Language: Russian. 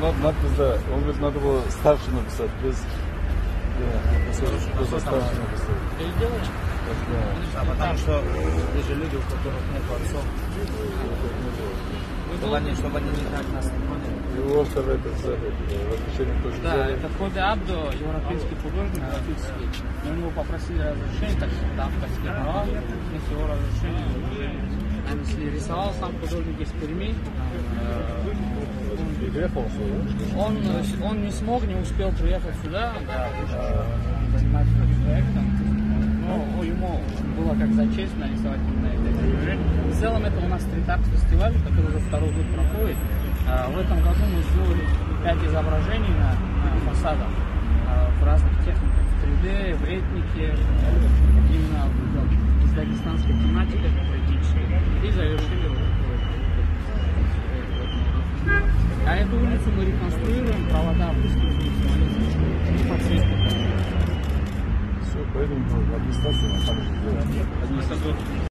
надо, он говорит, надо было старше написать, без... Переделаешь? Да. А потому что есть же люди, у которых нет отцов. Чтобы они не так нас не поняли. Его автор это разрешение тоже. Да, это Ходи Абду, европейский художник, графический. Но у него попросили разрешение, так что там попросили его разрешение. Он если рисовал, сам художник из Перми. Он не смог, не успел приехать сюда, заниматься проектом, но ему было как за честь нарисовать именно это. В целом это у нас стрит-арт-фестиваль, который уже второй год проходит. В этом году мы сделали 5 изображений на фасадах в разных техниках, в 3D, в этнике, именно в дагестанской тематике, и завершили А эту улицу мы реконструируем, провода выставки, и подсветку. Все, поэтому администрация на самом деле.